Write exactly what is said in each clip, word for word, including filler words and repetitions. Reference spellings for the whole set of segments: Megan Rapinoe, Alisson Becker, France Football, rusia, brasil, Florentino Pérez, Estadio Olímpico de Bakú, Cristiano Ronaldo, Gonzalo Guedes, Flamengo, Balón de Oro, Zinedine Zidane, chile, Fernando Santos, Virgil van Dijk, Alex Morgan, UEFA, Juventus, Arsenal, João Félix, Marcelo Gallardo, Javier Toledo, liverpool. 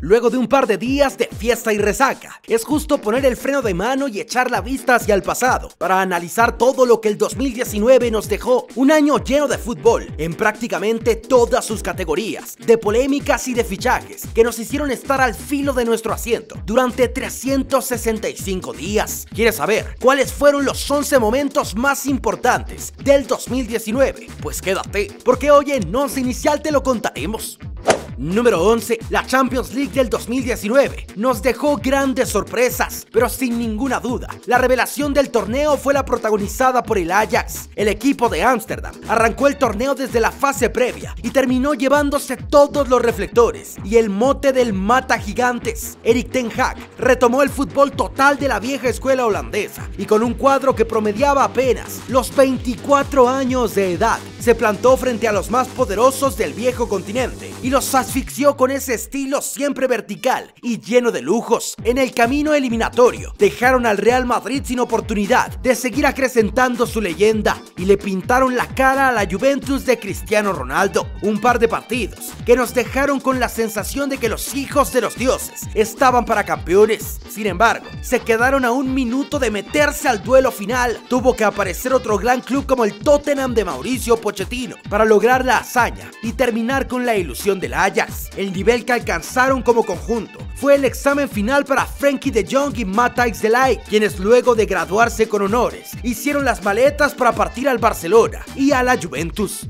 Luego de un par de días de fiesta y resaca, es justo poner el freno de mano y echar la vista hacia el pasado para analizar todo lo que el dos mil diecinueve nos dejó, un año lleno de fútbol en prácticamente todas sus categorías, de polémicas y de fichajes que nos hicieron estar al filo de nuestro asiento durante trescientos sesenta y cinco días. ¿Quieres saber cuáles fueron los once momentos más importantes del dos mil diecinueve? Pues quédate, porque hoy en Once Inicial te lo contaremos. Número once. La Champions League del dos mil diecinueve nos dejó grandes sorpresas, pero sin ninguna duda, la revelación del torneo fue la protagonizada por el Ajax. El equipo de Ámsterdam arrancó el torneo desde la fase previa y terminó llevándose todos los reflectores y el mote del mata gigantes. Erik Ten Hag retomó el fútbol total de la vieja escuela holandesa y con un cuadro que promediaba apenas los veinticuatro años de edad, se plantó frente a los más poderosos del viejo continente y los asfixió con ese estilo siempre vertical y lleno de lujos. En el camino eliminatorio dejaron al Real Madrid sin oportunidad de seguir acrecentando su leyenda y le pintaron la cara a la Juventus de Cristiano Ronaldo. Un par de partidos que nos dejaron con la sensación de que los hijos de los dioses estaban para campeones. Sin embargo, se quedaron a un minuto de meterse al duelo final. Tuvo que aparecer otro gran club como el Tottenham de Mauricio Pochettino para lograr la hazaña y terminar con la ilusión del Ajax. El nivel que alcanzaron como conjunto fue el examen final para Frenkie de Jong y Matthijs de Ligt, quienes luego de graduarse con honores, hicieron las maletas para partir al Barcelona y a la Juventus.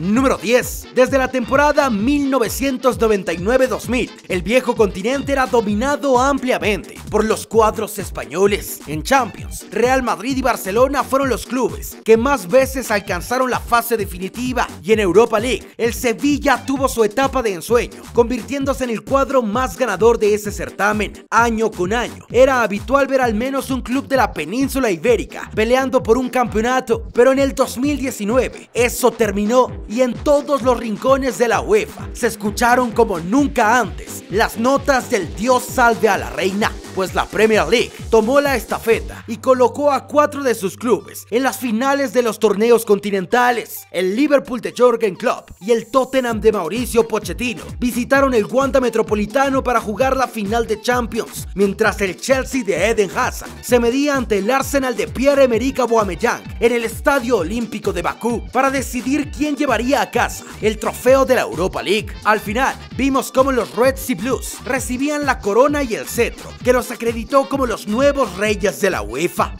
Número diez. Desde la temporada mil novecientos noventa y nueve dos mil, el viejo continente era dominado ampliamente por los cuadros españoles. En Champions, Real Madrid y Barcelona fueron los clubes que más veces alcanzaron la fase definitiva, y en Europa League, el Sevilla tuvo su etapa de ensueño, convirtiéndose en el cuadro más ganador de ese certamen. Año con año, era habitual ver al menos un club de la península ibérica peleando por un campeonato, pero en el dos mil diecinueve, eso terminó, y en todos los rincones de la UEFA se escucharon como nunca antes las notas del Dios salve a la reina, pues la Premier League tomó la estafeta y colocó a cuatro de sus clubes en las finales de los torneos continentales. El Liverpool de Jürgen Klopp y el Tottenham de Mauricio Pochettino visitaron el Wanda Metropolitano para jugar la final de Champions, mientras el Chelsea de Eden Hazard se medía ante el Arsenal de Pierre-Emerick Aubameyang en el Estadio Olímpico de Bakú para decidir quién llevaría a casa el trofeo de la Europa League. Al final, vimos cómo los Reds y Blues recibían la corona y el cetro que los acreditó como los nuevos reyes de la UEFA.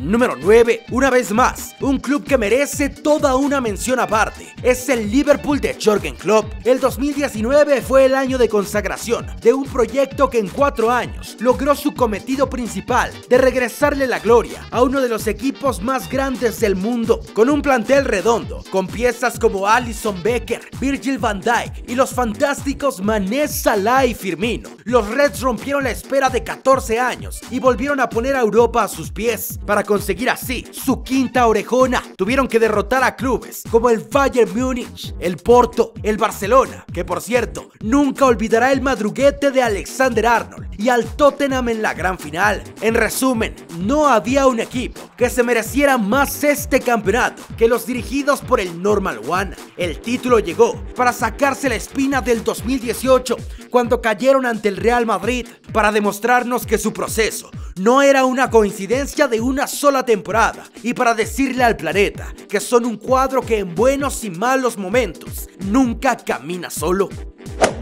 Número nueve. Una vez más, un club que merece toda una mención aparte es el Liverpool de Jürgen Klopp. El dos mil diecinueve fue el año de consagración de un proyecto que en cuatro años logró su cometido principal de regresarle la gloria a uno de los equipos más grandes del mundo. Con un plantel redondo, con piezas como Alisson Becker, Virgil van Dijk y los fantásticos Mané, Salah y Firmino, los Reds rompieron la espera de catorce años y volvieron a poner a Europa a sus pies. Para conseguir así su quinta orejona, tuvieron que derrotar a clubes como el Bayern Múnich, el Porto, el Barcelona, que por cierto nunca olvidará el madruguete de Alexander Arnold, y al Tottenham en la gran final. En resumen, no había un equipo que se mereciera más este campeonato que los dirigidos por el Normal One. El título llegó para sacarse la espina del dos mil dieciocho, cuando cayeron ante el Real Madrid, para demostrarnos que su proceso no era una coincidencia de una sola temporada, y para decirle al planeta que son un cuadro que en buenos y malos momentos nunca camina solo.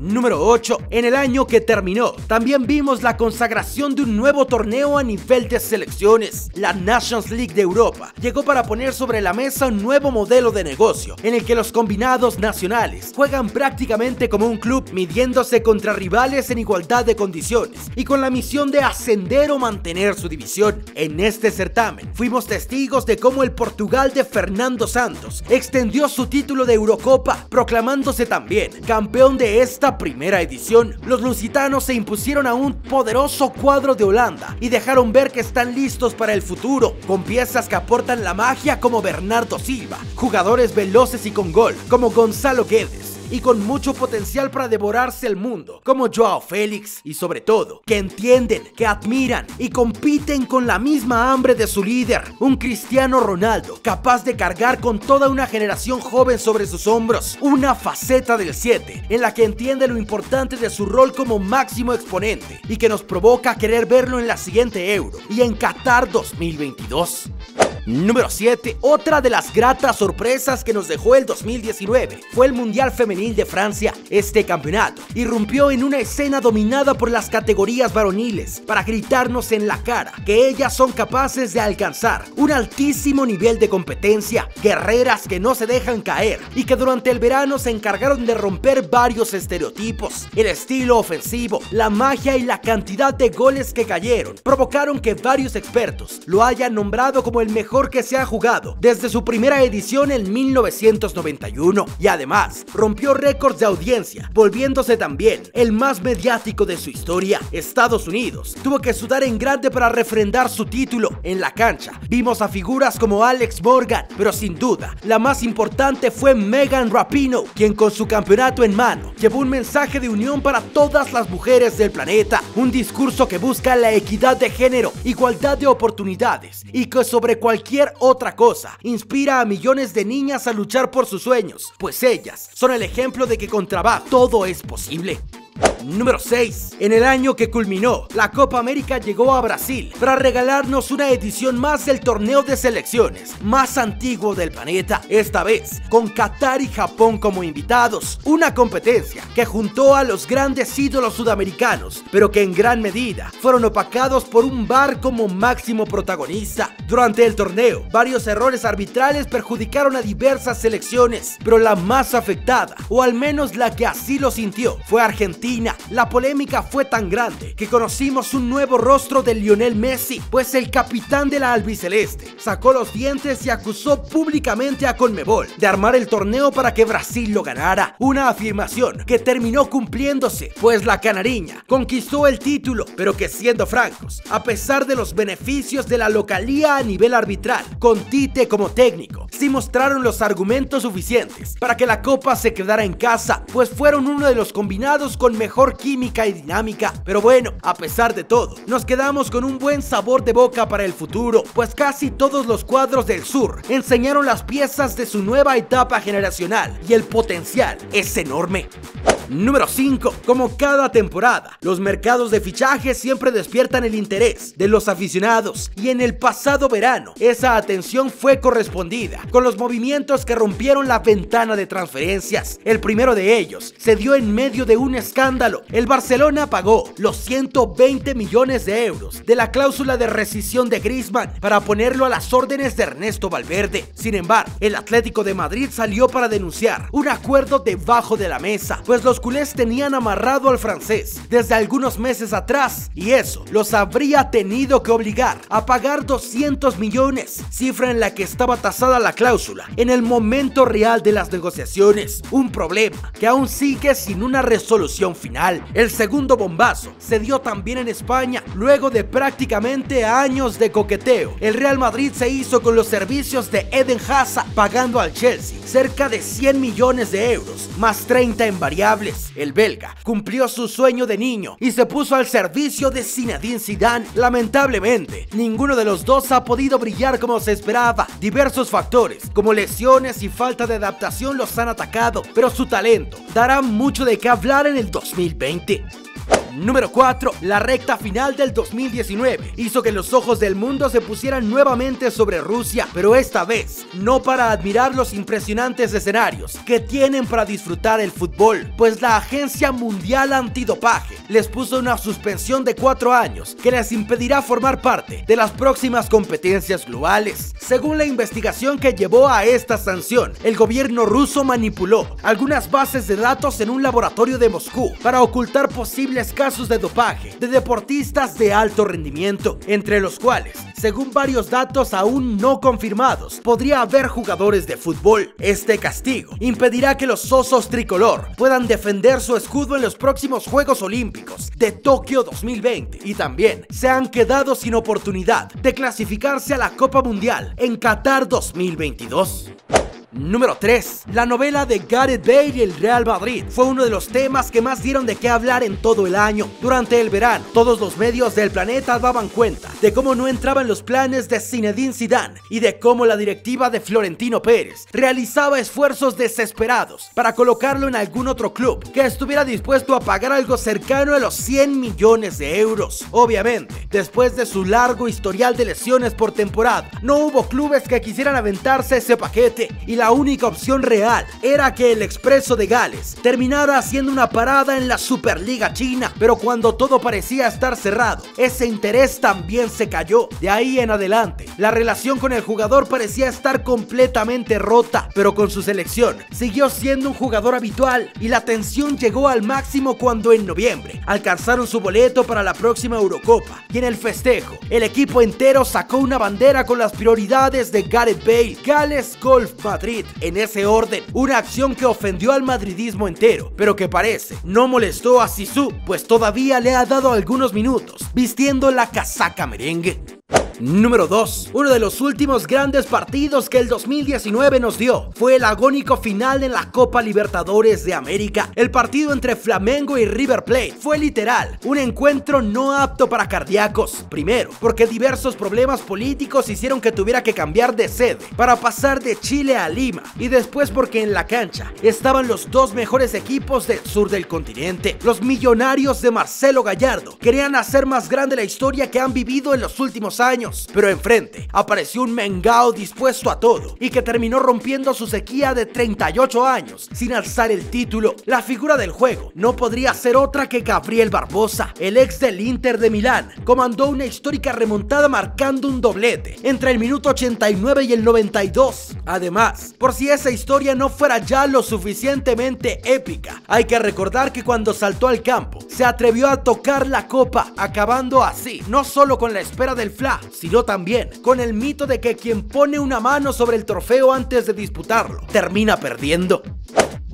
Número ocho. En el año que terminó, también vimos la consagración de un nuevo torneo a nivel de selecciones. La Nations League de Europa llegó para poner sobre la mesa un nuevo modelo de negocio en el que los combinados nacionales juegan prácticamente como un club, midiéndose contra rivales en igualdad de condiciones y con la misión de ascender o mantener su división. En este certamen fuimos testigos de cómo el Portugal de Fernando Santos extendió su título de Eurocopa, proclamándose también campeón de esta primera edición. Los lusitanos se impusieron a un poderoso cuadro de Holanda y dejaron ver que están listos para el futuro, con piezas que aportan la magia como Bernardo Silva, jugadores veloces y con gol como Gonzalo Guedes, y con mucho potencial para devorarse el mundo, como João Félix, y sobre todo, que entienden, que admiran y compiten con la misma hambre de su líder, un Cristiano Ronaldo capaz de cargar con toda una generación joven sobre sus hombros, una faceta del siete en la que entiende lo importante de su rol como máximo exponente y que nos provoca querer verlo en la siguiente Euro y en Qatar dos mil veintidós. Número siete. Otra de las gratas sorpresas que nos dejó el dos mil diecinueve fue el Mundial Femenil de Francia. Este campeonato irrumpió en una escena dominada por las categorías varoniles para gritarnos en la cara que ellas son capaces de alcanzar un altísimo nivel de competencia, guerreras que no se dejan caer y que durante el verano se encargaron de romper varios estereotipos. El estilo ofensivo, la magia y la cantidad de goles que cayeron provocaron que varios expertos lo hayan nombrado como el mejor que se ha jugado desde su primera edición en mil novecientos noventa y uno, y además rompió récords de audiencia, volviéndose también el más mediático de su historia. Estados Unidos tuvo que sudar en grande para refrendar su título. En la cancha vimos a figuras como Alex Morgan, pero sin duda la más importante fue Megan Rapinoe, quien con su campeonato en mano llevó un mensaje de unión para todas las mujeres del planeta, un discurso que busca la equidad de género, igualdad de oportunidades y que sobre cualquier Cualquier otra cosa inspira a millones de niñas a luchar por sus sueños, pues ellas son el ejemplo de que con trabajo todo es posible. Número seis. En el año que culminó, la Copa América llegó a Brasil para regalarnos una edición más del torneo de selecciones más antiguo del planeta, esta vez con Qatar y Japón como invitados, una competencia que juntó a los grandes ídolos sudamericanos, pero que en gran medida fueron opacados por un V A R como máximo protagonista. Durante el torneo, varios errores arbitrales perjudicaron a diversas selecciones, pero la más afectada, o al menos la que así lo sintió, fue Argentina. La polémica fue tan grande que conocimos un nuevo rostro de Lionel Messi, pues el capitán de la albiceleste sacó los dientes y acusó públicamente a Conmebol de armar el torneo para que Brasil lo ganara, una afirmación que terminó cumpliéndose, pues la canariña conquistó el título, pero que, siendo francos, a pesar de los beneficios de la localía a nivel arbitral, con Tite como técnico, sí mostraron los argumentos suficientes para que la copa se quedara en casa, pues fueron uno de los combinados con mejor química y dinámica. Pero bueno, a pesar de todo, nos quedamos con un buen sabor de boca para el futuro, pues casi todos los cuadros del sur enseñaron las piezas de su nueva etapa generacional y el potencial es enorme. Número cinco. Como cada temporada, los mercados de fichajes siempre despiertan el interés de los aficionados, y en el pasado verano esa atención fue correspondida con los movimientos que rompieron la ventana de transferencias. El primero de ellos se dio en medio de un escándalo. El Barcelona pagó los ciento veinte millones de euros de la cláusula de rescisión de Griezmann para ponerlo a las órdenes de Ernesto Valverde. Sin embargo, el Atlético de Madrid salió para denunciar un acuerdo debajo de la mesa, pues los culés tenían amarrado al francés desde algunos meses atrás, y eso los habría tenido que obligar a pagar doscientos millones, cifra en la que estaba tasada la cláusula en el momento real de las negociaciones, un problema que aún sigue sin una resolución final. El segundo bombazo se dio también en España. Luego de prácticamente años de coqueteo, el Real Madrid se hizo con los servicios de Eden Hazard, pagando al Chelsea cerca de cien millones de euros, más treinta en variables. El belga cumplió su sueño de niño y se puso al servicio de Zinedine Zidane. Lamentablemente, ninguno de los dos ha podido brillar como se esperaba. Diversos factores, como lesiones y falta de adaptación, los han atacado, pero su talento dará mucho de qué hablar en el dos mil veinte. Número cuatro. La recta final del dos mil diecinueve hizo que los ojos del mundo se pusieran nuevamente sobre Rusia, pero esta vez no para admirar los impresionantes escenarios que tienen para disfrutar el fútbol, pues la Agencia Mundial Antidopaje les puso una suspensión de cuatro años que les impedirá formar parte de las próximas competencias globales. Según la investigación que llevó a esta sanción, el gobierno ruso manipuló algunas bases de datos en un laboratorio de Moscú para ocultar posibles casos casos de dopaje de deportistas de alto rendimiento, entre los cuales, según varios datos aún no confirmados, podría haber jugadores de fútbol. Este castigo impedirá que los osos tricolor puedan defender su escudo en los próximos Juegos Olímpicos de Tokio dos mil veinte, y también se han quedado sin oportunidad de clasificarse a la Copa Mundial en Qatar dos mil veintidós. Número tres. La novela de Gareth Bale y el Real Madrid fue uno de los temas que más dieron de qué hablar en todo el año. Durante el verano, todos los medios del planeta daban cuenta de cómo no entraban los planes de Zinedine Zidane y de cómo la directiva de Florentino Pérez realizaba esfuerzos desesperados para colocarlo en algún otro club que estuviera dispuesto a pagar algo cercano a los cien millones de euros. Obviamente, después de su largo historial de lesiones por temporada, no hubo clubes que quisieran aventarse ese paquete y la La única opción real era que el expreso de Gales terminara haciendo una parada en la Superliga China, pero cuando todo parecía estar cerrado, ese interés también se cayó. De ahí en adelante, la relación con el jugador parecía estar completamente rota, pero con su selección siguió siendo un jugador habitual y la tensión llegó al máximo cuando en noviembre alcanzaron su boleto para la próxima Eurocopa y en el festejo, el equipo entero sacó una bandera con las prioridades de Gareth Bale, Gales, Golf, Madrid. En ese orden, una acción que ofendió al madridismo entero, pero que parece no molestó a Zizou, pues todavía le ha dado algunos minutos vistiendo la casaca merengue. Número dos. Uno de los últimos grandes partidos que el dos mil diecinueve nos dio fue el agónico final en la Copa Libertadores de América. El partido entre Flamengo y River Plate fue literal un encuentro no apto para cardíacos. Primero, porque diversos problemas políticos hicieron que tuviera que cambiar de sede para pasar de Chile a Lima, y después porque en la cancha estaban los dos mejores equipos del sur del continente. Los Millonarios de Marcelo Gallardo querían hacer más grande la historia que han vivido en los últimos años, pero enfrente apareció un Mengao dispuesto a todo y que terminó rompiendo su sequía de treinta y ocho años sin alzar el título. La figura del juego no podría ser otra que Gabriel Barbosa. El ex del Inter de Milán comandó una histórica remontada marcando un doblete entre el minuto ochenta y nueve y el noventa y dos. Además, por si esa historia no fuera ya lo suficientemente épica, hay que recordar que cuando saltó al campo se atrevió a tocar la copa, acabando así no solo con la espera del Fla, sino también con el mito de que quien pone una mano sobre el trofeo antes de disputarlo termina perdiendo.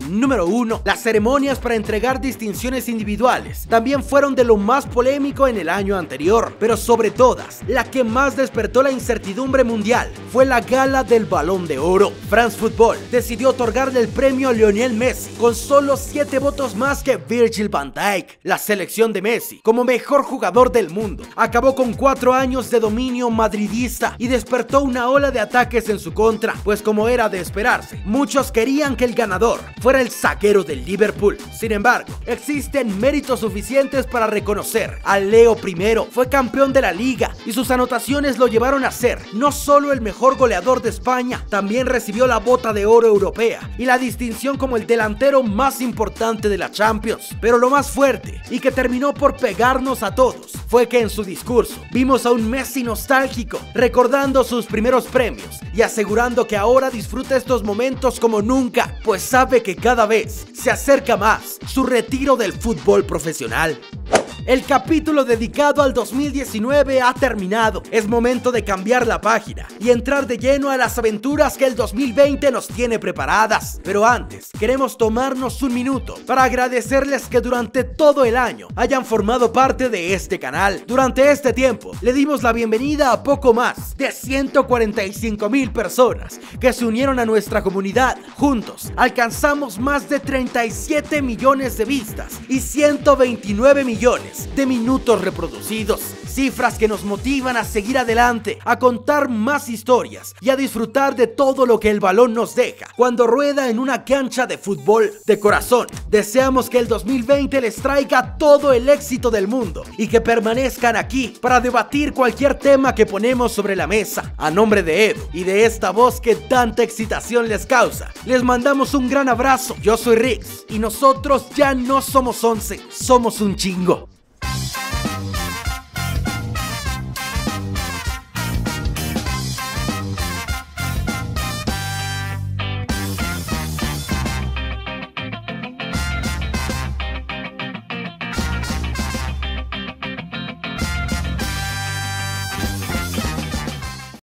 Número uno. Las ceremonias para entregar distinciones individuales también fueron de lo más polémico en el año anterior, pero sobre todas, la que más despertó la incertidumbre mundial fue la gala del Balón de Oro. France Football decidió otorgarle el premio a Lionel Messi con solo siete votos más que Virgil van Dijk. La selección de Messi como mejor jugador del mundo acabó con cuatro años de dominio madridista y despertó una ola de ataques en su contra, pues como era de esperarse, muchos querían que el ganador fuera el zaguero del Liverpool. Sin embargo, existen méritos suficientes para reconocer a Leo primero. Fue campeón de la liga y sus anotaciones lo llevaron a ser no solo el mejor goleador de España, también recibió la bota de oro europea y la distinción como el delantero más importante de la Champions. Pero lo más fuerte y que terminó por pegarnos a todos fue que en su discurso vimos a un Messi nostálgico recordando sus primeros premios y asegurando que ahora disfruta estos momentos como nunca, pues sabe que cada vez se acerca más su retiro del fútbol profesional. El capítulo dedicado al dos mil diecinueve ha terminado. Es momento de cambiar la página y entrar de lleno a las aventuras que el dos mil veinte nos tiene preparadas. Pero antes, queremos tomarnos un minuto para agradecerles que durante todo el año hayan formado parte de este canal. Durante este tiempo, le dimos la bienvenida a poco más de ciento cuarenta y cinco mil personas que se unieron a nuestra comunidad. Juntos, alcanzamos más de treinta y siete millones de vistas y ciento veintinueve millones de minutos reproducidos, cifras que nos motivan a seguir adelante, a contar más historias y a disfrutar de todo lo que el balón nos deja cuando rueda en una cancha de fútbol. De corazón, deseamos que el dos mil veinte les traiga todo el éxito del mundo y que permanezcan aquí para debatir cualquier tema que ponemos sobre la mesa. A nombre de Edu y de esta voz que tanta excitación les causa, les mandamos un gran abrazo. Yo soy Rix y nosotros ya no somos once, somos un chingo.